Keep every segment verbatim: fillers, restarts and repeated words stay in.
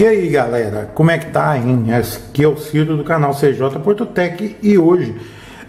E aí galera, como é que tá, hein? Aqui é o Ciro do canal C J Porto Tech e hoje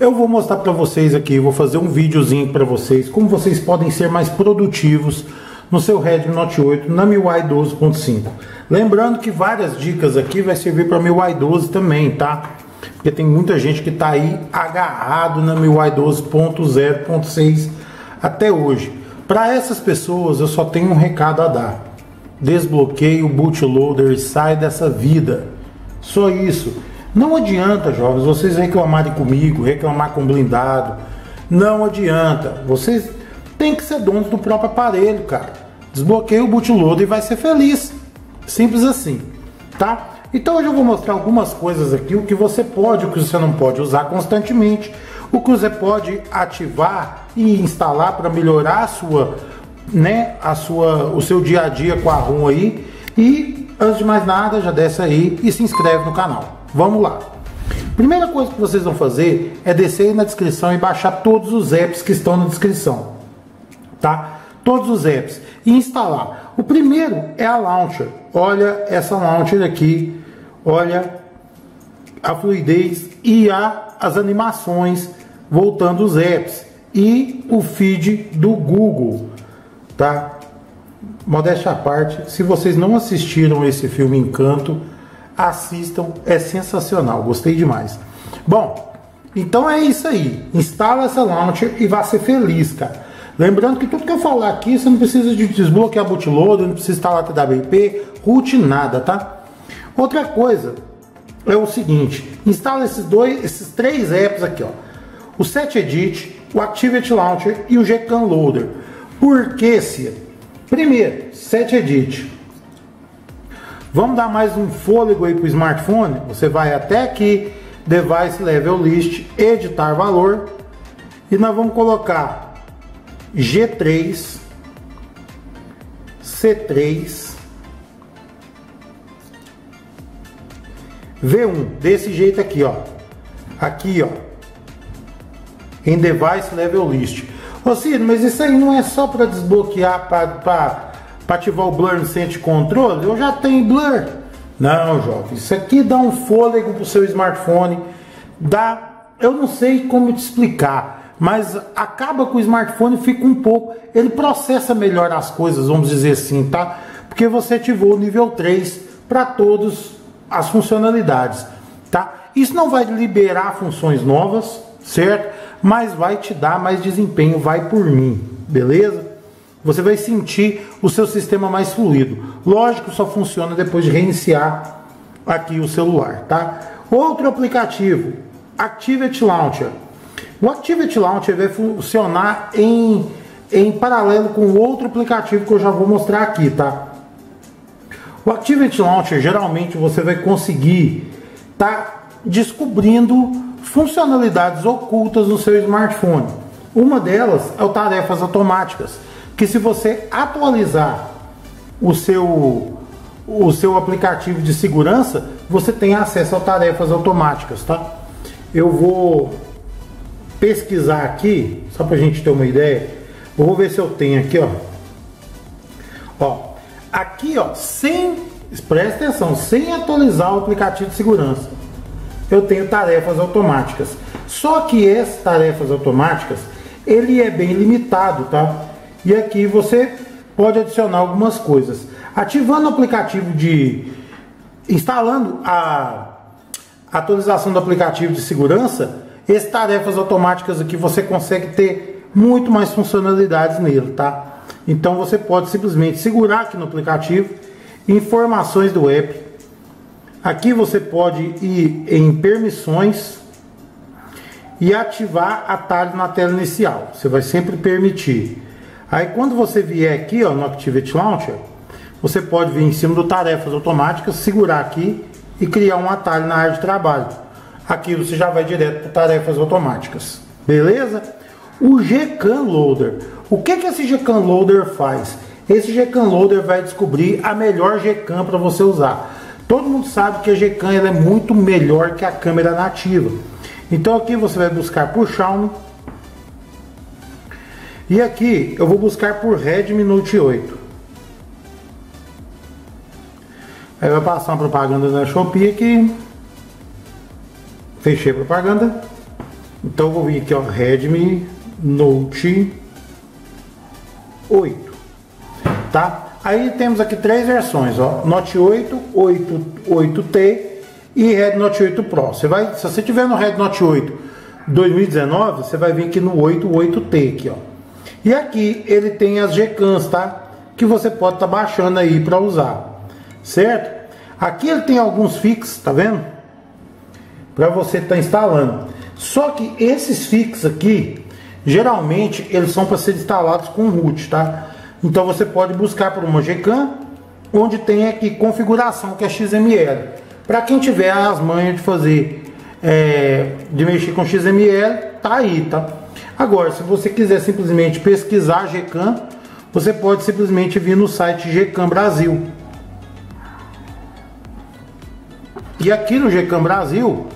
eu vou mostrar para vocês aqui, vou fazer um videozinho para vocês como vocês podem ser mais produtivos no seu Redmi Note oito na M I U I doze ponto cinco. Lembrando que várias dicas aqui vai servir para M I U I doze também, tá? Porque tem muita gente que tá aí agarrado na M I U I doze ponto zero ponto seis até hoje. Para essas pessoas eu só tenho um recado a dar. Desbloqueie o bootloader e sai dessa vida. Só isso. Não adianta, jovens, vocês reclamarem comigo, reclamar com blindado. Não adianta. Vocês têm que ser donos do próprio aparelho, cara. Desbloqueie o bootloader e vai ser feliz. Simples assim, tá? Então hoje eu vou mostrar algumas coisas aqui, o que você pode, o que você não pode usar constantemente, o que você pode ativar e instalar para melhorar a sua... né, a sua, o seu dia a dia com a ROM aí. E antes de mais nada, já desce aí e se inscreve no canal. Vamos lá. Primeira coisa que vocês vão fazer é descer na descrição e baixar todos os apps que estão na descrição, tá? Todos os apps e instalar. O primeiro é a Launcher. Olha essa Launcher aqui, olha a fluidez e a, as animações voltando os apps e o feed do Google. Tá? Modéstia à parte, se vocês não assistiram esse filme Encanto, assistam, é sensacional, gostei demais. Bom, então é isso aí, instala essa launcher e vá ser feliz, cara. Lembrando que tudo que eu falar aqui, você não precisa de desbloquear bootloader, não precisa instalar T W P, root, nada, tá? Outra coisa é o seguinte, instala esses dois, esses três apps aqui, ó, o SetEdit, o Activity Launcher e o Gcam Loader. Por que, Ciro? Primeiro, SetEdit. Vamos dar mais um fôlego aí para o smartphone? Você vai até aqui, Device Level List, editar valor. E nós vamos colocar G três, C três, V um, desse jeito aqui, ó. Aqui, ó. Em Device Level List. Ô Ciro, mas isso aí não é só para desbloquear, para ativar o Blur no centro de controle? Eu já tenho Blur. Não, jovem, isso aqui dá um fôlego para o seu smartphone. Dá, eu não sei como te explicar, mas acaba com o smartphone, fica um pouco... Ele processa melhor as coisas, vamos dizer assim, tá? Porque você ativou o nível três para todas as funcionalidades, tá? Isso não vai liberar funções novas, certo? Mas vai te dar mais desempenho, vai por mim, beleza? Você vai sentir o seu sistema mais fluido. Lógico, só funciona depois de reiniciar aqui o celular, tá? Outro aplicativo, Activity Launcher. O Activity Launcher vai funcionar em, em paralelo com outro aplicativo que eu já vou mostrar aqui, tá? O Activity Launcher, geralmente, você vai conseguir tá descobrindo funcionalidades ocultas no seu smartphone. Uma delas é o tarefas automáticas, que se você atualizar o seu, o seu aplicativo de segurança, você tem acesso a tarefas automáticas, tá? Eu vou pesquisar aqui, só para a gente ter uma ideia. Eu vou ver se eu tenho aqui, ó. Ó, aqui, ó, sem, presta atenção, sem atualizar o aplicativo de segurança, eu tenho tarefas automáticas. Só que essas tarefas automáticas, ele é bem limitado, tá? E aqui você pode adicionar algumas coisas. Ativando o aplicativo de... instalando a atualização do aplicativo de segurança, essas tarefas automáticas aqui você consegue ter muito mais funcionalidades nele, tá? Então você pode simplesmente segurar aqui no aplicativo, informações do app. Aqui você pode ir em permissões e ativar atalho na tela inicial. Você vai sempre permitir. Aí quando você vier aqui, ó, no Activity Launcher, você pode vir em cima do tarefas automáticas, segurar aqui e criar um atalho na área de trabalho. Aqui você já vai direto para tarefas automáticas. Beleza? O Gcam Loader. O que que esse Gcam Loader faz? Esse Gcam Loader vai descobrir a melhor Gcam para você usar. Todo mundo sabe que a Gcam ela é muito melhor que a câmera nativa. Então aqui você vai buscar por Xiaomi. E aqui eu vou buscar por Redmi Note oito. Aí vai passar uma propaganda na Shopee aqui. Fechei a propaganda. Então eu vou vir aqui, ó, Redmi Note oito, tá? Aí temos aqui três versões, ó, Note oito, oito, oito T e Redmi Note oito Pro. Você vai, se você tiver no Redmi Note oito dois mil e dezenove, você vai vir aqui no oito, oito T aqui, ó. E aqui ele tem as Gcams, tá? Que você pode estar tá baixando aí para usar, certo? Aqui ele tem alguns fixes, tá vendo? Para você estar tá instalando. Só que esses fixes aqui, geralmente eles são para ser instalados com root, tá? Então você pode buscar por uma Gcam, onde tem aqui configuração, que é X M L. Para quem tiver as manhas de fazer, é, de mexer com X M L, tá aí, tá? Agora, se você quiser simplesmente pesquisar Gcam, você pode simplesmente vir no site Gcam Brasil. E aqui no Gcam Brasil,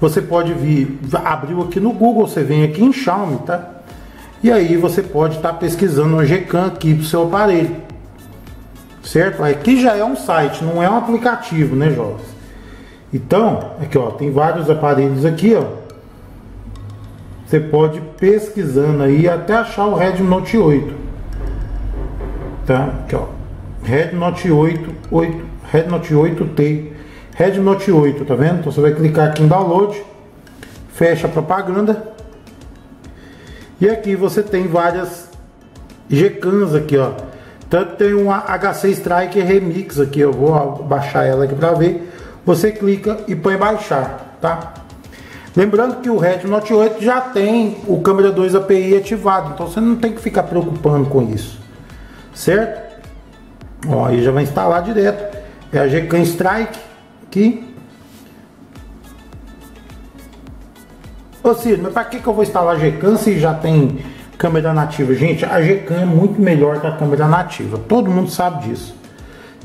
você pode vir, abriu aqui no Google, você vem aqui em Xiaomi, tá? E aí você pode estar tá pesquisando uma Gcam aqui pro seu aparelho, certo? Aqui já é um site, não é um aplicativo, né, jovens? Então, aqui ó, tem vários aparelhos aqui, ó. Você pode ir pesquisando aí até achar o Redmi Note oito. Tá? Aqui, ó, Redmi Note oito, oito, Redmi Note oito T, Redmi Note oito, tá vendo? Então você vai clicar aqui em download, fecha a propaganda, e aqui você tem várias Gcams aqui, ó. Tanto tem uma H C Strike Remix aqui, eu vou baixar ela aqui para ver. Você clica e põe baixar, tá? Lembrando que o Redmi Note oito já tem o câmera dois A P I ativado, então você não tem que ficar preocupando com isso. Certo? Ó, aí já vai instalar direto. É a Gcam Strike aqui. Ô Ciro, mas para que que eu vou instalar a Gcam se já tem câmera nativa? Gente, a Gcam é muito melhor que a câmera nativa. Todo mundo sabe disso,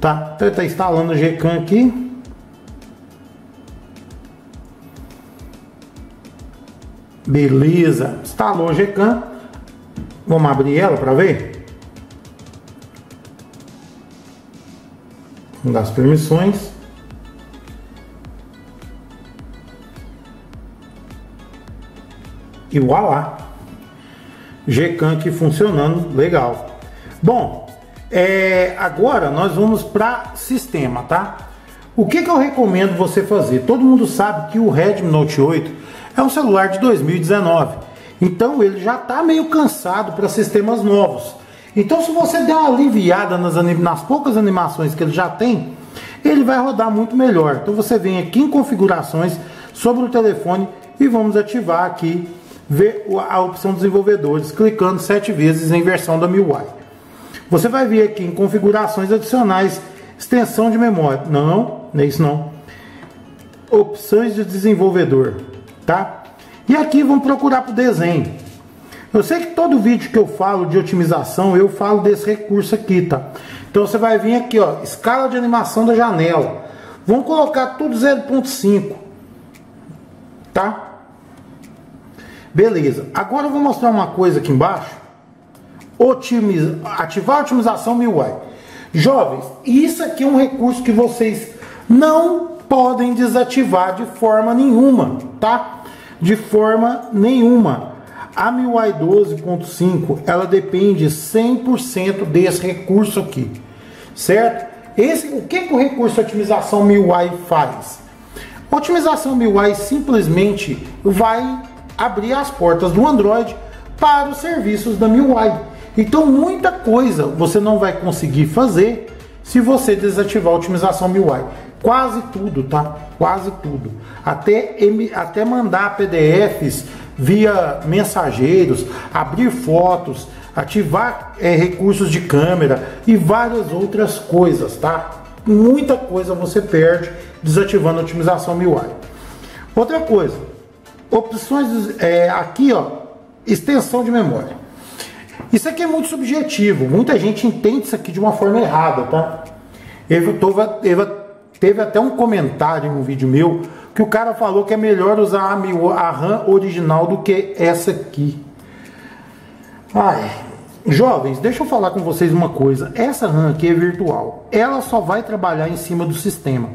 tá? Então ele tá instalando a Gcam aqui. Beleza. Instalou a Gcam. Vamos abrir ela para ver. Vamos dar as permissões. E voilá! Gcam aqui funcionando, legal. Bom, é, agora nós vamos para sistema, tá? O que que eu recomendo você fazer? Todo mundo sabe que o Redmi Note oito é um celular de dois mil e dezenove. Então ele já está meio cansado para sistemas novos. Então se você der uma aliviada nas, nas poucas animações que ele já tem, ele vai rodar muito melhor. Então você vem aqui em configurações sobre o telefone e vamos ativar aqui, ver a opção desenvolvedores, clicando sete vezes em versão da M I U I. Você vai vir aqui em configurações adicionais, extensão de memória, não, não é isso não, opções de desenvolvedor, tá? E aqui vamos procurar por desenho. Eu sei que todo vídeo que eu falo de otimização, eu falo desse recurso aqui, tá? Então você vai vir aqui, ó, escala de animação da janela. Vamos colocar tudo zero ponto cinco, tá? Beleza. Agora eu vou mostrar uma coisa aqui embaixo. Otimiza, ativar a otimização M I U I. Jovens, isso aqui é um recurso que vocês não podem desativar de forma nenhuma, tá? De forma nenhuma. A M I U I doze ponto cinco, ela depende cem por cento desse recurso aqui, certo? Esse, o que, que o recurso de otimização M I U I faz? A otimização M I U I simplesmente vai abrir as portas do Android para os serviços da M I U I. Então muita coisa você não vai conseguir fazer se você desativar a otimização M I U I. Quase tudo, tá? Quase tudo. Até, até mandar P D Fs via mensageiros, abrir fotos, ativar é, recursos de câmera e várias outras coisas, tá? Muita coisa você perde desativando a otimização M I U I. Outra coisa, opções é, aqui, ó, extensão de memória. Isso aqui é muito subjetivo, muita gente entende isso aqui de uma forma errada, tá? Eu tô, eu Teve até um comentário em um vídeo meu que o cara falou que é melhor usar a RAM original do que essa aqui. Ai, Jovens, deixa eu falar com vocês uma coisa. Essa RAM aqui é virtual. Ela só vai trabalhar em cima do sistema.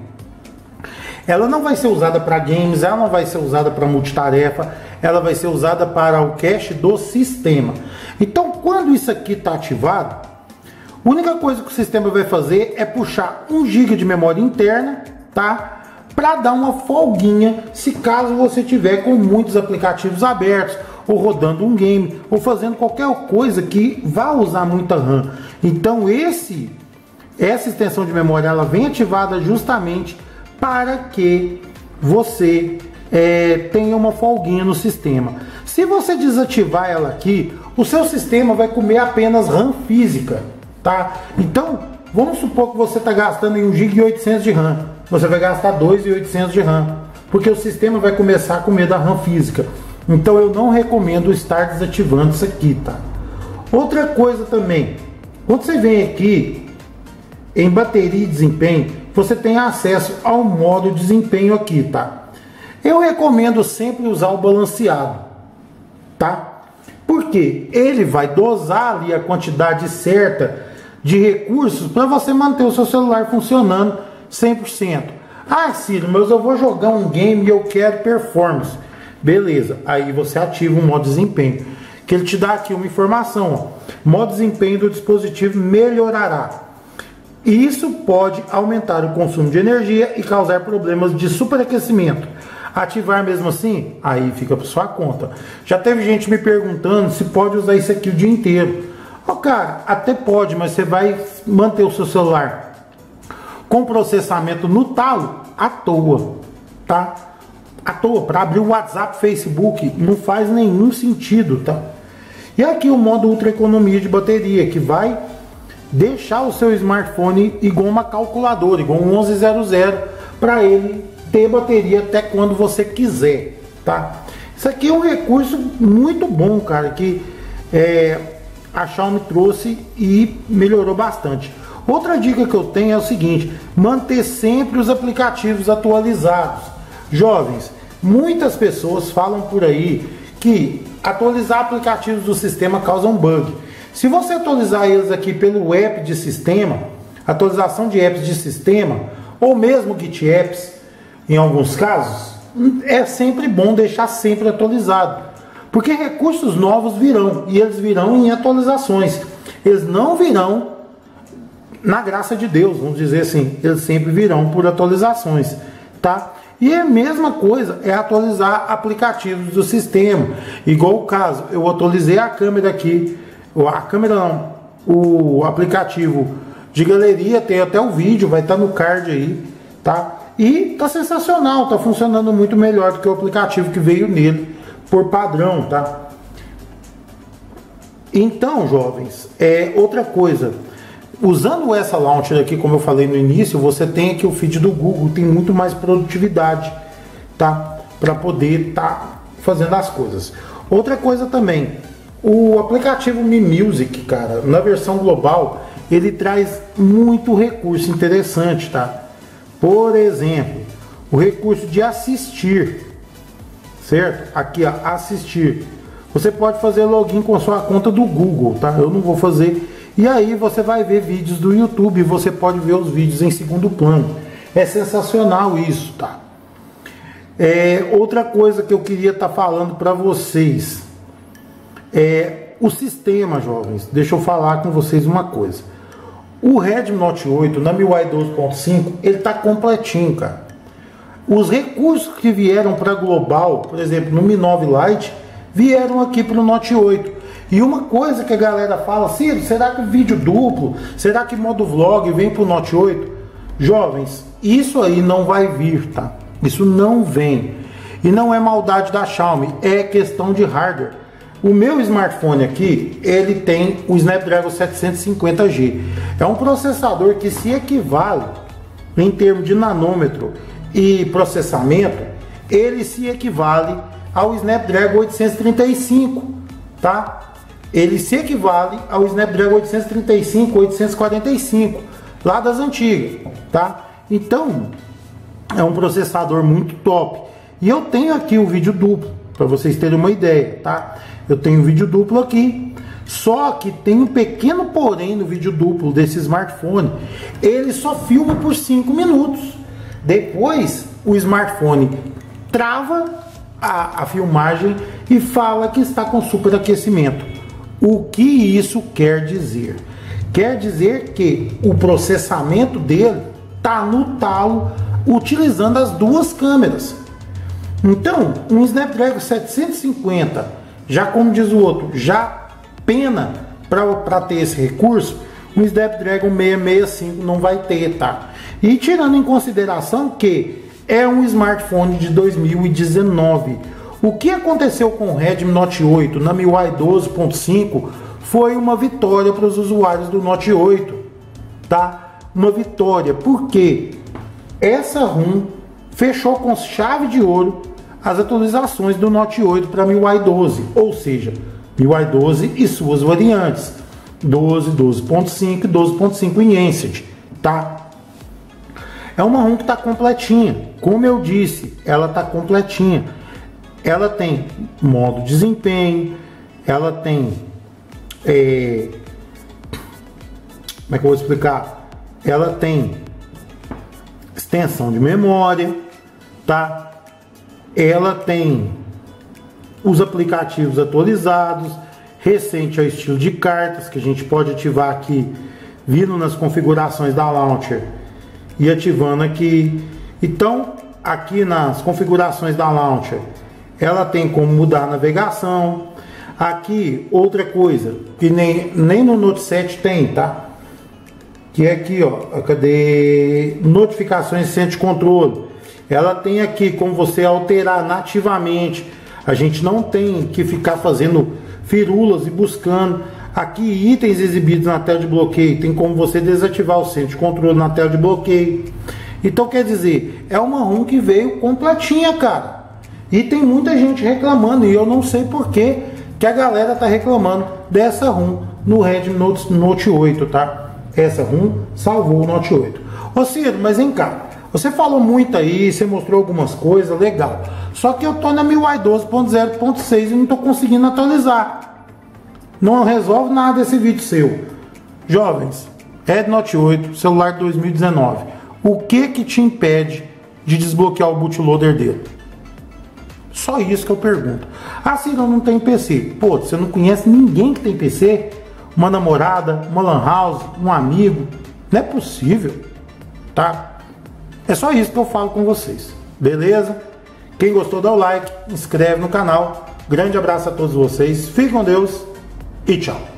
Ela não vai ser usada para games, ela não vai ser usada para multitarefa, ela vai ser usada para o cache do sistema. Então, quando isso aqui está ativado, a única coisa que o sistema vai fazer é puxar um giga de memória interna, tá? Para dar uma folguinha, se caso você tiver com muitos aplicativos abertos, ou rodando um game, ou fazendo qualquer coisa que vá usar muita RAM. Então esse, essa extensão de memória ela vem ativada justamente para que você é, tenha uma folguinha no sistema. Se você desativar ela aqui, o seu sistema vai comer apenas RAM física, tá? Então vamos supor que você está gastando em um giga e oitocentos de RAM. Você vai gastar dois mil e oitocentos de RAM, porque o sistema vai começar a comer da RAM física. Então eu não recomendo estar desativando isso aqui, tá? Outra coisa também, quando você vem aqui em bateria e desempenho, você tem acesso ao modo desempenho aqui, tá? Eu recomendo sempre usar o balanceado, tá? Porque ele vai dosar ali a quantidade certa de recursos para você manter o seu celular funcionando cem por cento. Ah, Ciro, mas eu vou jogar um game e eu quero performance. Beleza, aí você ativa o modo desempenho, que ele te dá aqui uma informação, ó. Modo desempenho do dispositivo melhorará. E isso pode aumentar o consumo de energia e causar problemas de superaquecimento. Ativar mesmo assim, aí fica por sua conta. Já teve gente me perguntando se pode usar isso aqui o dia inteiro. Ó, cara, até pode, mas você vai manter o seu celular com processamento no talo à toa, tá? À toa, para abrir o WhatsApp, Facebook, não faz nenhum sentido, tá? E aqui o modo ultra economia de bateria, que vai deixar o seu smartphone igual uma calculadora, igual um onze zero zero, para ele ter bateria até quando você quiser, tá? Isso aqui é um recurso muito bom, cara, que é, a Xiaomi trouxe e melhorou bastante. Outra dica que eu tenho é o seguinte: manter sempre os aplicativos atualizados. Jovens, muitas pessoas falam por aí que atualizar aplicativos do sistema causa um bug. Se você atualizar eles aqui pelo app de sistema, atualização de apps de sistema, ou mesmo Git Apps, em alguns casos, é sempre bom deixar sempre atualizado. Porque recursos novos virão, e eles virão em atualizações. Eles não virão na graça de Deus, vamos dizer assim, eles sempre virão por atualizações, tá? E a mesma coisa é atualizar aplicativos do sistema. Igual o caso, eu atualizei a câmera aqui, a câmera não, o aplicativo de galeria, tem até o vídeo, vai estar no card aí, tá? E tá sensacional, tá funcionando muito melhor do que o aplicativo que veio nele por padrão, tá? Então, jovens, é outra coisa. Usando essa launcher aqui, como eu falei no início, você tem aqui o feed do Google, tem muito mais produtividade, tá? Para poder tá fazendo as coisas. Outra coisa também, o aplicativo Mi Music, cara, na versão global, ele traz muito recurso interessante, tá? Por exemplo, o recurso de assistir, certo? Aqui, ó, assistir. Você pode fazer login com a sua conta do Google, tá? Eu não vou fazer. E aí você vai ver vídeos do YouTube, você pode ver os vídeos em segundo plano. É sensacional isso, tá? É, outra coisa que eu queria estar tá falando para vocês. É, o sistema, jovens. Deixa eu falar com vocês uma coisa. O Redmi Note oito, na MIUI doze ponto cinco, ele tá completinho, cara. Os recursos que vieram para global, por exemplo, no Mi nove Lite, vieram aqui para o Note oito. E uma coisa que a galera fala, Ciro, será que vídeo duplo? Será que modo vlog vem pro Note oito? Jovens, isso aí não vai vir, tá? Isso não vem. E não é maldade da Xiaomi, é questão de hardware. O meu smartphone aqui, ele tem o Snapdragon setecentos e cinquenta G. É um processador que se equivale, em termos de nanômetro e processamento, ele se equivale ao Snapdragon oitocentos e trinta e cinco, tá? Ele se equivale ao Snapdragon oitocentos e trinta e cinco, oitocentos e quarenta e cinco, lá das antigas, tá? Então, é um processador muito top. E eu tenho aqui o vídeo duplo, para vocês terem uma ideia, tá? Eu tenho vídeo duplo aqui, só que tem um pequeno porém no vídeo duplo desse smartphone. Ele só filma por cinco minutos, depois o smartphone trava a, a filmagem e fala que está com superaquecimento. O que isso quer dizer? Quer dizer que o processamento dele tá no talo, utilizando as duas câmeras. Então, um Snapdragon setecentos e cinquenta, já como diz o outro, já pena para ter esse recurso, um Snapdragon seiscentos e sessenta e cinco não vai ter, tá? E tirando em consideração que é um smartphone de dois mil e dezenove, o que aconteceu com o Redmi Note oito na M I U I doze ponto cinco foi uma vitória para os usuários do Note oito, tá? Uma vitória, porque essa ROM fechou com chave de ouro as atualizações do Note oito para M I U I doze, ou seja, M I U I doze e suas variantes doze, doze ponto cinco e doze ponto cinco em Enhanced, tá? É uma ROM que está completinha, como eu disse, ela está completinha. Ela tem modo desempenho, ela tem, é, como é que eu vou explicar? Ela tem extensão de memória, tá? Ela tem os aplicativos atualizados, recente ao estilo de cartas, que a gente pode ativar aqui, vindo nas configurações da Launcher e ativando aqui. Então, aqui nas configurações da Launcher, ela tem como mudar a navegação. Aqui, outra coisa, que nem, nem no Note sete tem, tá? Que é aqui, ó, cadê? Notificações e centro de controle. Ela tem aqui como você alterar nativamente. A gente não tem que ficar fazendo firulas e buscando. Aqui, itens exibidos na tela de bloqueio, tem como você desativar o centro de controle na tela de bloqueio. Então, quer dizer, é uma ROM que veio completinha, cara. E tem muita gente reclamando, e eu não sei por que que a galera tá reclamando dessa ROM no Redmi Note, Note oito, tá? Essa ROM salvou o Note oito. Ô Ciro, mas vem cá, você falou muito aí, você mostrou algumas coisas, legal. Só que eu tô na M I U I doze ponto zero ponto seis e não tô conseguindo atualizar. Não resolve nada esse vídeo seu. Jovens, Redmi Note oito, celular dois mil e dezenove. O que que te impede de desbloquear o bootloader dele? Só isso que eu pergunto. Ah, Ciro, não tem P C. Pô, você não conhece ninguém que tem P C? Uma namorada, uma lan house, um amigo? Não é possível, tá? É só isso que eu falo com vocês, beleza? Quem gostou, dá o like, inscreve no canal. Grande abraço a todos vocês. Fiquem com Deus. E tchau.